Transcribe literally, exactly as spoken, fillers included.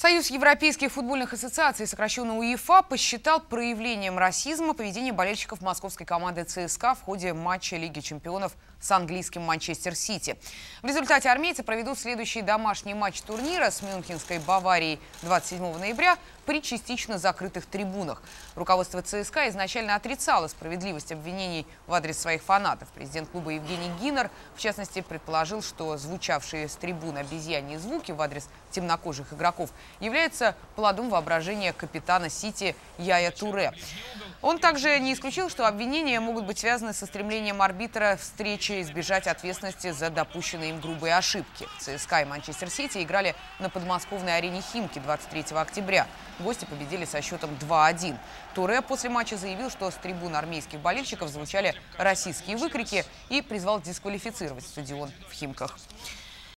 Союз европейских футбольных ассоциаций, сокращенно УЕФА, посчитал проявлением расизма поведение болельщиков московской команды ЦСКА в ходе матча Лиги чемпионов с английским Манчестер Сити. В результате армейцы проведут следующий домашний матч турнира с Мюнхенской Баварией двадцать седьмого ноября при частично закрытых трибунах. Руководство ЦСКА изначально отрицало справедливость обвинений в адрес своих фанатов. Президент клуба Евгений Гинер, в частности, предположил, что звучавшие с трибун обезьяньи звуки в адрес темнокожих игроков является плодом воображения капитана Сити Яя Туре. Он также не исключил, что обвинения могут быть связаны со стремлением арбитра встречи избежать ответственности за допущенные им грубые ошибки. ЦСКА и Манчестер Сити играли на подмосковной арене Химки двадцать третьего октября. Гости победили со счетом два один. Туре после матча заявил, что с трибун армейских болельщиков звучали российские выкрики и призвал дисквалифицировать стадион в Химках.